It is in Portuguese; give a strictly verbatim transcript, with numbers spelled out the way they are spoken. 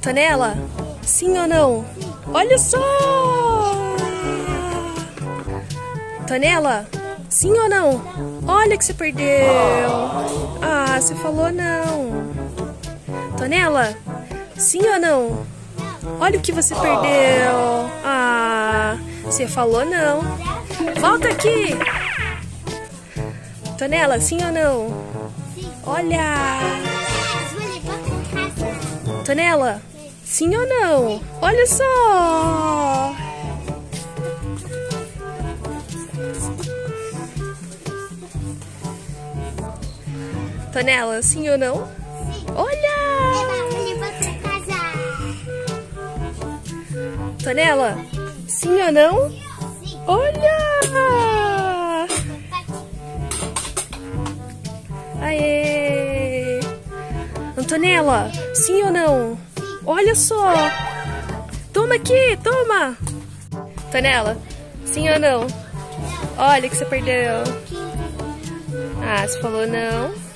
Antonella, sim ou não? Olha só! Antonella, sim ou não? Olha que você perdeu! Ah, você falou não! Antonella, sim ou não? Olha o que você perdeu! Ah, você falou não! Volta aqui! Antonella, sim ou não? Olha! Antonella, sim ou não? Olha só! Antonella, sim ou não? Sim. Olha! Antonella, sim ou não? Sim. Olha! Aê! Antonella, sim ou não? Olha só! Toma aqui, toma! Antonella, sim ou não? Olha o que você perdeu! Ah, você falou não!